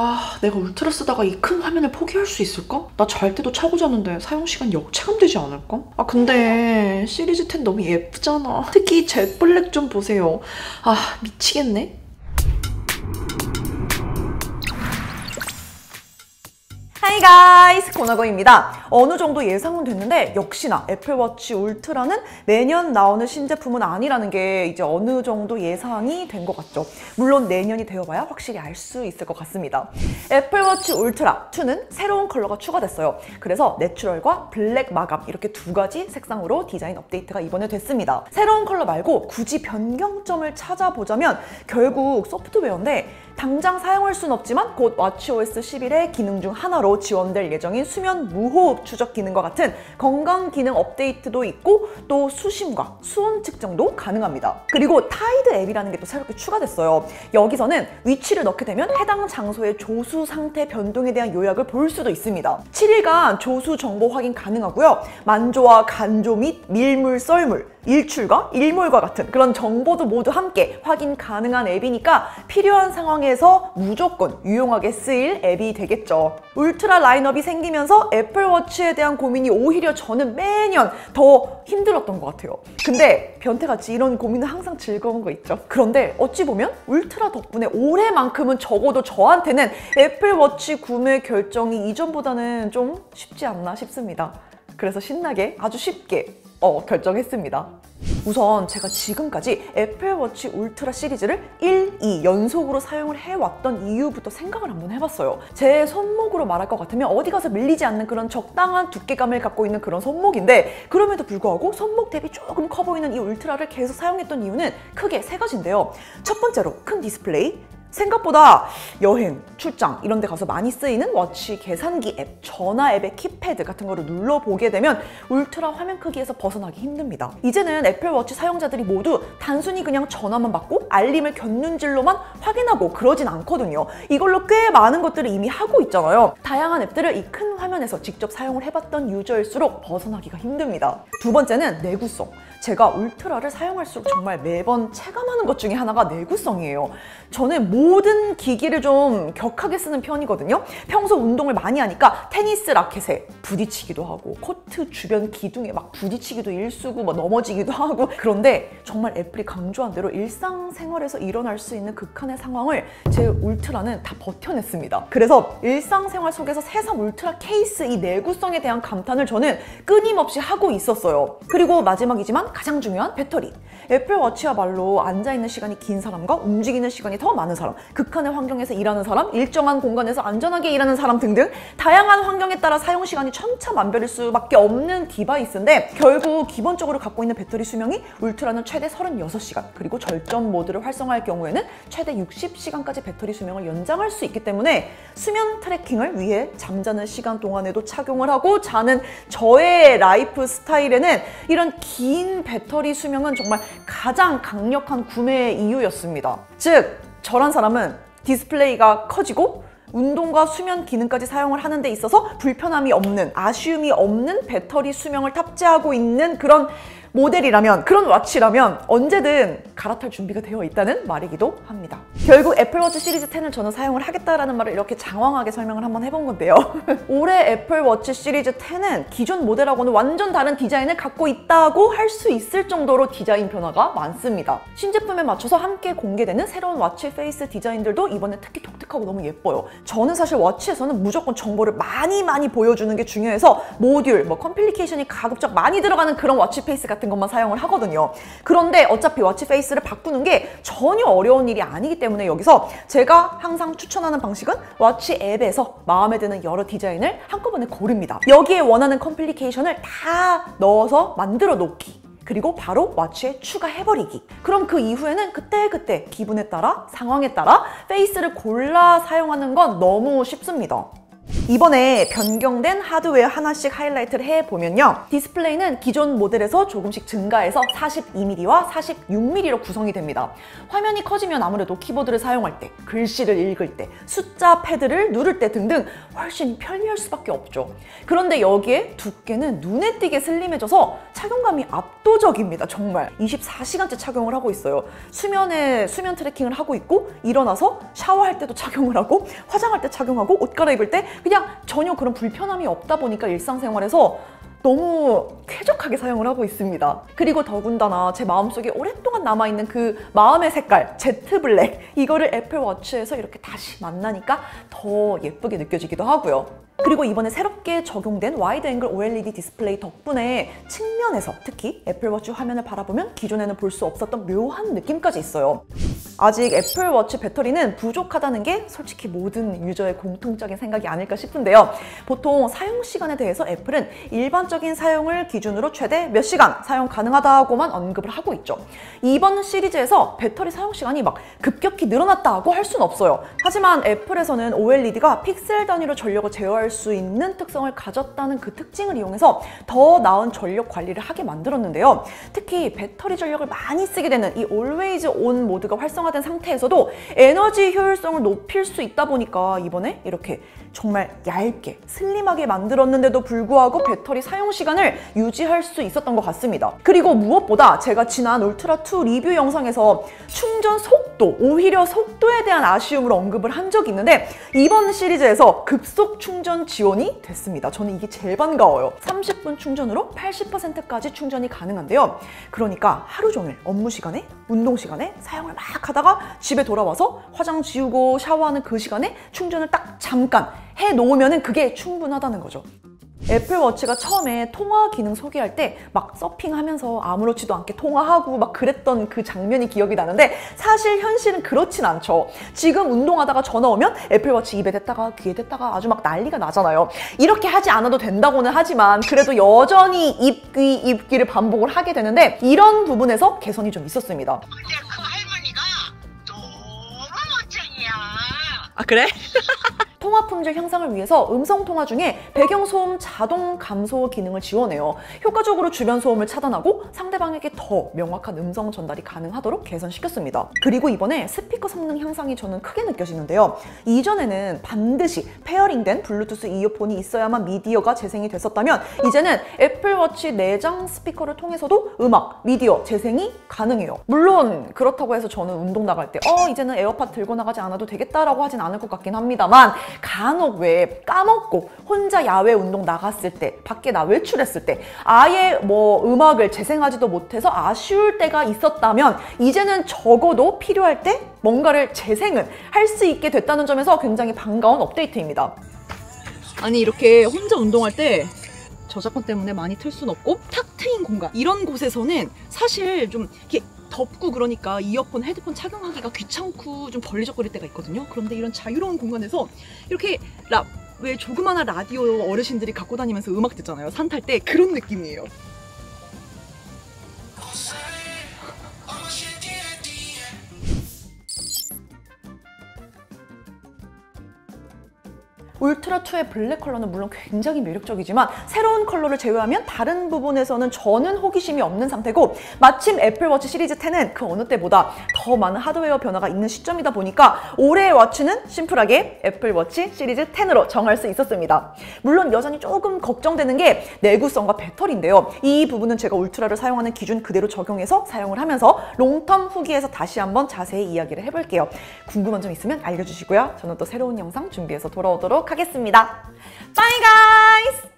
아, 내가 울트라 쓰다가 이 큰 화면을 포기할 수 있을까? 나 잘 때도 차고 자는데 사용시간 역차감 되지 않을까? 아 근데 시리즈 10 너무 예쁘잖아. 특히 젯 블랙 좀 보세요. 아 미치겠네. Hi guys! 고나고입니다. 어느 정도 예상은 됐는데 역시나 애플워치 울트라는 매년 나오는 신제품은 아니라는 게 이제 어느 정도 예상이 된 것 같죠. 물론 내년이 되어봐야 확실히 알 수 있을 것 같습니다. 애플워치 울트라2는 새로운 컬러가 추가됐어요. 그래서 내추럴과 블랙 마감 이렇게 두 가지 색상으로 디자인 업데이트가 이번에 됐습니다. 새로운 컬러 말고 굳이 변경점을 찾아보자면 결국 소프트웨어인데 당장 사용할 순 없지만 곧 watchOS 11의 기능 중 하나로 지원될 예정인 수면 무호흡 추적 기능과 같은 건강 기능 업데이트도 있고 또 수심과 수온 측정도 가능합니다. 그리고 타이드 앱이라는 게 또 새롭게 추가됐어요. 여기서는 위치를 넣게 되면 해당 장소의 조수 상태 변동에 대한 요약을 볼 수도 있습니다. 7일간 조수 정보 확인 가능하고요. 만조와 간조 및 밀물, 썰물, 일출과 일몰과 같은 그런 정보도 모두 함께 확인 가능한 앱이니까 필요한 상황에서 무조건 유용하게 쓰일 앱이 되겠죠. 울트라 라인업이 생기면서 애플워치에 대한 고민이 오히려 저는 매년 더 힘들었던 것 같아요. 근데 변태같이 이런 고민은 항상 즐거운 거 있죠. 그런데 어찌 보면 울트라 덕분에 올해만큼은 적어도 저한테는 애플워치 구매 결정이 이전보다는 좀 쉽지 않나 싶습니다. 그래서 신나게 아주 쉽게 결정했습니다. 우선 제가 지금까지 애플워치 울트라 시리즈를 1, 2 연속으로 사용을 해왔던 이유부터 생각을 한번 해봤어요. 제 손목으로 말할 것 같으면 어디 가서 밀리지 않는 그런 적당한 두께감을 갖고 있는 그런 손목인데 그럼에도 불구하고 손목 대비 조금 커 보이는 이 울트라를 계속 사용했던 이유는 크게 세 가지인데요. 첫 번째로 큰 디스플레이. 생각보다 여행, 출장 이런 데 가서 많이 쓰이는 워치 계산기 앱, 전화 앱의 키패드 같은 거를 눌러보게 되면 울트라 화면 크기에서 벗어나기 힘듭니다. 이제는 애플워치 사용자들이 모두 단순히 그냥 전화만 받고 알림을 곁눈질로만 확인하고 그러진 않거든요. 이걸로 꽤 많은 것들을 이미 하고 있잖아요. 다양한 앱들을 이 큰 화면에서 직접 사용을 해봤던 유저일수록 벗어나기가 힘듭니다. 두 번째는 내구성. 제가 울트라를 사용할수록 정말 매번 체감하는 것 중에 하나가 내구성이에요. 저는 모든 기기를 좀 격하게 쓰는 편이거든요. 평소 운동을 많이 하니까 테니스 라켓에 부딪히기도 하고 코트 주변 기둥에 막 부딪히기도 일쑤고 막 넘어지기도 하고. 그런데 정말 애플이 강조한 대로 일상생활에서 일어날 수 있는 극한의 상황을 제 울트라는 다 버텨냈습니다. 그래서 일상생활 속에서 새삼 울트라 케이스 이 내구성에 대한 감탄을 저는 끊임없이 하고 있었어요. 그리고 마지막이지만 가장 중요한 배터리. 애플워치야말로 앉아있는 시간이 긴 사람과 움직이는 시간이 더 많은 사람, 극한의 환경에서 일하는 사람, 일정한 공간에서 안전하게 일하는 사람 등등 다양한 환경에 따라 사용시간이 천차만별일 수밖에 없는 디바이스인데 결국 기본적으로 갖고 있는 배터리 수명이 울트라는 최대 36시간, 그리고 절전 모드를 활성화할 경우에는 최대 60시간까지 배터리 수명을 연장할 수 있기 때문에 수면 트래킹을 위해 잠자는 시간 동안에도 착용을 하고 자는 저의 라이프 스타일에는 이런 긴 배터리 수명은 정말 가장 강력한 구매 이유였습니다. 즉, 저란 사람은 디스플레이가 커지고 운동과 수면 기능까지 사용을 하는 데 있어서 불편함이 없는, 아쉬움이 없는 배터리 수명을 탑재하고 있는 그런 모델이라면, 그런 워치라면 언제든 갈아탈 준비가 되어 있다는 말이기도 합니다. 결국 애플워치 시리즈 10을 저는 사용을 하겠다라는 말을 이렇게 장황하게 설명을 한번 해본 건데요. 올해 애플워치 시리즈 10은 기존 모델하고는 완전 다른 디자인을 갖고 있다고 할 수 있을 정도로 디자인 변화가 많습니다. 신제품에 맞춰서 함께 공개되는 새로운 워치 페이스 디자인들도 이번에 특히 독특하고 너무 예뻐요. 저는 사실 워치에서는 무조건 정보를 많이 보여주는 게 중요해서 모듈, 컴플리케이션이 가급적 많이 들어가는 그런 워치 페이스 같은 것만 사용을 하거든요. 그런데 어차피 워치 페이스를 바꾸는 게 전혀 어려운 일이 아니기 때문에 여기서 제가 항상 추천하는 방식은 워치 앱에서 마음에 드는 여러 디자인을 한꺼번에 고릅니다. 여기에 원하는 컴플리케이션을 다 넣어서 만들어 놓기, 그리고 바로 워치에 추가해버리기. 그럼 그 이후에는 그때그때 기분에 따라 상황에 따라 페이스를 골라 사용하는 건 너무 쉽습니다. 이번에 변경된 하드웨어 하나씩 하이라이트를 해보면요, 디스플레이는 기존 모델에서 조금씩 증가해서 42mm와 46mm로 구성이 됩니다. 화면이 커지면 아무래도 키보드를 사용할 때, 글씨를 읽을 때, 숫자 패드를 누를 때 등등 훨씬 편리할 수밖에 없죠. 그런데 여기에 두께는 눈에 띄게 슬림해져서 착용감이 압도적입니다. 정말 24시간째 착용을 하고 있어요. 수면에 수면 트래킹을 하고 있고, 일어나서 샤워할 때도 착용을 하고, 화장할 때 착용하고, 옷 갈아입을 때 그냥 전혀 그런 불편함이 없다 보니까 일상생활에서 너무 쾌적하게 사용을 하고 있습니다. 그리고 더군다나 제 마음속에 오랫동안 남아있는 그 마음의 색깔 제트 블랙, 이거를 애플워치에서 이렇게 다시 만나니까 더 예쁘게 느껴지기도 하고요. 그리고 이번에 새롭게 적용된 와이드 앵글 OLED 디스플레이 덕분에 측면에서 특히 애플워치 화면을 바라보면 기존에는 볼 수 없었던 묘한 느낌까지 있어요. 아직 애플워치 배터리는 부족하다는 게 솔직히 모든 유저의 공통적인 생각이 아닐까 싶은데요. 보통 사용시간에 대해서 애플은 일반적인 사용을 기준으로 최대 몇 시간 사용 가능하다고만 언급을 하고 있죠. 이번 시리즈에서 배터리 사용시간이 막 급격히 늘어났다고 할 수는 없어요. 하지만 애플에서는 OLED가 픽셀 단위로 전력을 제어할 수 있는 특성을 가졌다는 그 특징을 이용해서 더 나은 전력 관리를 하게 만들었는데요. 특히 배터리 전력을 많이 쓰게 되는 이 Always On 모드가 활성화 된 상태에서도 에너지 효율성을 높일 수 있다 보니까 이번에 이렇게 정말 얇게 슬림하게 만들었는데도 불구하고 배터리 사용 시간을 유지할 수 있었던 것 같습니다. 그리고 무엇보다 제가 지난 울트라2 리뷰 영상에서 충전 속도, 오히려 속도에 대한 아쉬움을 언급을 한 적이 있는데 이번 시리즈에서 급속 충전 지원이 됐습니다. 저는 이게 제일 반가워요. 30분 충전으로 80%까지 충전이 가능한데요. 그러니까 하루 종일 업무 시간에, 운동 시간에 사용을 막 하다가 집에 돌아와서 화장 지우고 샤워하는 그 시간에 충전을 딱 잠깐 해놓으면 그게 충분하다는 거죠. 애플워치가 처음에 통화 기능 소개할 때 막 서핑하면서 아무렇지도 않게 통화하고 막 그랬던 그 장면이 기억이 나는데 사실 현실은 그렇진 않죠. 지금 운동하다가 전화 오면 애플워치 입에 댔다가 귀에 댔다가 아주 막 난리가 나잖아요. 이렇게 하지 않아도 된다고는 하지만 그래도 여전히 입귀를 반복을 하게 되는데 이런 부분에서 개선이 좀 있었습니다. 근데 그 할머니가 너무 멋쟁이야. 아 그래? 통화 품질 향상을 위해서 음성 통화 중에 배경 소음 자동 감소 기능을 지원해요. 효과적으로 주변 소음을 차단하고 상대방에게 더 명확한 음성 전달이 가능하도록 개선시켰습니다. 그리고 이번에 스피커 성능 향상이 저는 크게 느껴지는데요. 이전에는 반드시 페어링된 블루투스 이어폰이 있어야만 미디어가 재생이 됐었다면 이제는 애플워치 내장 스피커를 통해서도 음악, 미디어 재생이 가능해요. 물론 그렇다고 해서 저는 운동 나갈 때 이제는 에어팟 들고 나가지 않아도 되겠다라고 하진 않을 것 같긴 합니다만 간혹 왜 까먹고 혼자 야외 운동 나갔을 때, 밖에 나 외출했을 때 아예 뭐 음악을 재생하지도 못해서 아쉬울 때가 있었다면 이제는 적어도 필요할 때 뭔가를 재생은 할 수 있게 됐다는 점에서 굉장히 반가운 업데이트입니다. 아니 이렇게 혼자 운동할 때 저작권 때문에 많이 틀 순 없고 탁 트인 공간 이런 곳에서는 사실 좀 이렇게 덥고 그러니까 이어폰, 헤드폰 착용하기가 귀찮고 좀 벌리적거릴 때가 있거든요. 그런데 이런 자유로운 공간에서 이렇게 왜 조그마한 라디오 어르신들이 갖고 다니면서 음악 듣잖아요. 산 탈 때 그런 느낌이에요. 울트라2의 블랙 컬러는 물론 굉장히 매력적이지만 새로운 컬러를 제외하면 다른 부분에서는 저는 호기심이 없는 상태고 마침 애플워치 시리즈 10은 그 어느 때보다 더 많은 하드웨어 변화가 있는 시점이다 보니까 올해의 워치는 심플하게 애플워치 시리즈 10으로 정할 수 있었습니다. 물론 여전히 조금 걱정되는 게 내구성과 배터리인데요. 이 부분은 제가 울트라를 사용하는 기준 그대로 적용해서 사용을 하면서 롱텀 후기에서 다시 한번 자세히 이야기를 해볼게요. 궁금한 점 있으면 알려주시고요. 저는 또 새로운 영상 준비해서 돌아오도록 하겠습니다. Bye guys!